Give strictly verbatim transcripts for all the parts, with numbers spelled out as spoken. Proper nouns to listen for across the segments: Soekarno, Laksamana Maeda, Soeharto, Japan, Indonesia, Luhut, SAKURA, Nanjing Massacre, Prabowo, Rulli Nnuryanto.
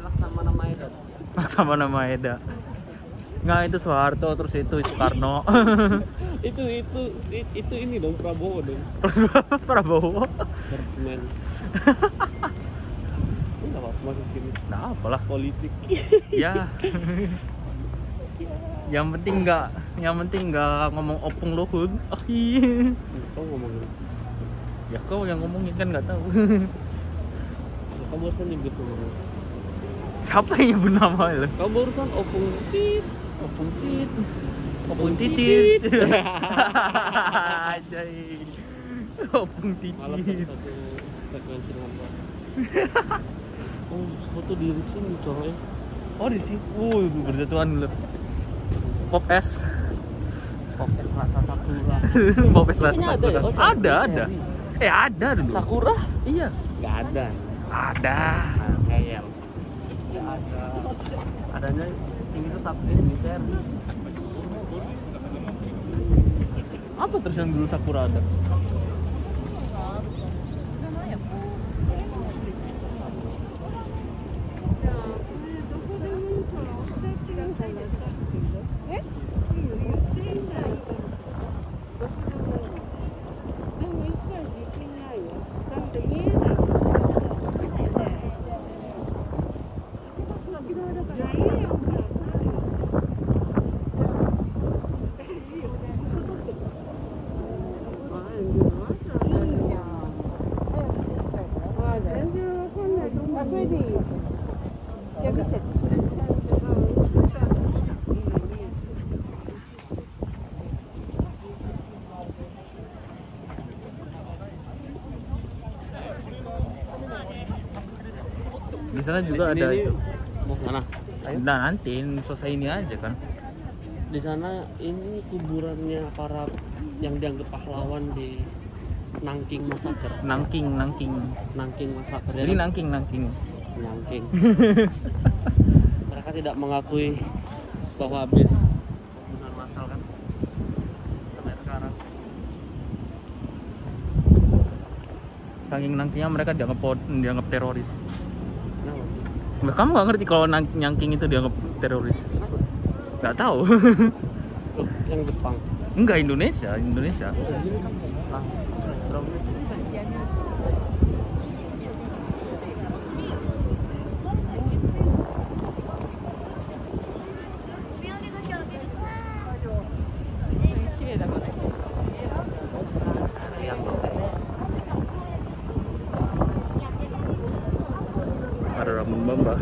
Laksamana Maeda. Laksamana Maeda. Nggak, itu Soeharto, terus itu Soekarno. itu itu itu ini dong Prabowo dong. Prabowo. Persmen. Enggak apa-apa masuk sini. Nah, apalah politik. Ya. Yang penting nggak, yang penting nggak ngomong opung Luhut. Oh, iya. Kau ngomong. Ya kau yang ngomongin kan nggak tahu. Kau barusan nyebut orang. Siapa yang nyebut nama lo? Kau barusan opung tit, opung tit, opung titit. Ajay. Opung titit. Malam satu frekuensi lomba. Oh, foto di sini coy. Oh di sini. Oh, berjatuhan lo. Pop es, pop es rasa sakura, pop es rasa sakura. Ada, ya? ada, ada, eh ada dulu. Sakura? Iya. Gak ada. Ada. Kayak. Ya ada. Adanya tinggi tuh sapi militer. Apa terus yang dulu sakura ada? Di sana juga ada. Mau kemana? Nah nanti selesai ini aja kan. Di sana ini kuburannya para yang dianggap pahlawan di Nanjing Massacre. Nanjing, Nanjing, Nanjing Massacre. Jadi Nanjing, Nanjing, Nanjing. Mereka tidak mengakui bahwa habis bukan masal kan sampai sekarang. Saking Nanjingnya mereka dianggap dianggap teroris. Kamu nggak ngerti kalau Nanjing itu dianggap teroris? Nggak tahu. Yang Jepang? Enggak, Indonesia, Indonesia. Bamba.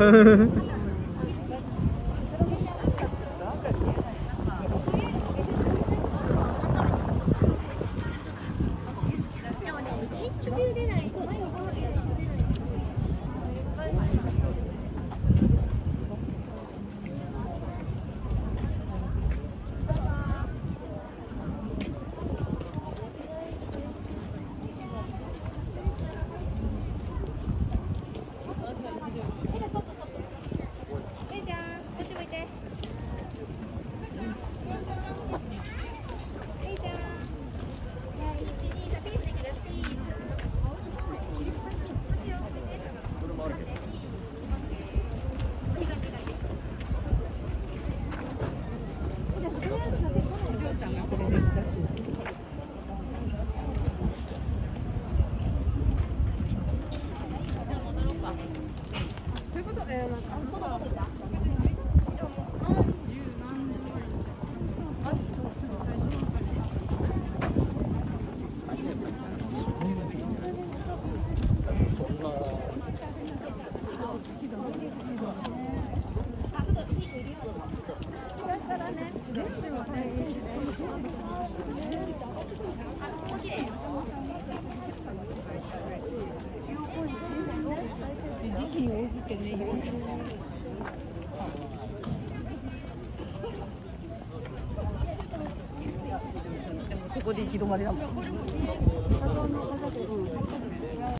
ここで行き止まりなんだ。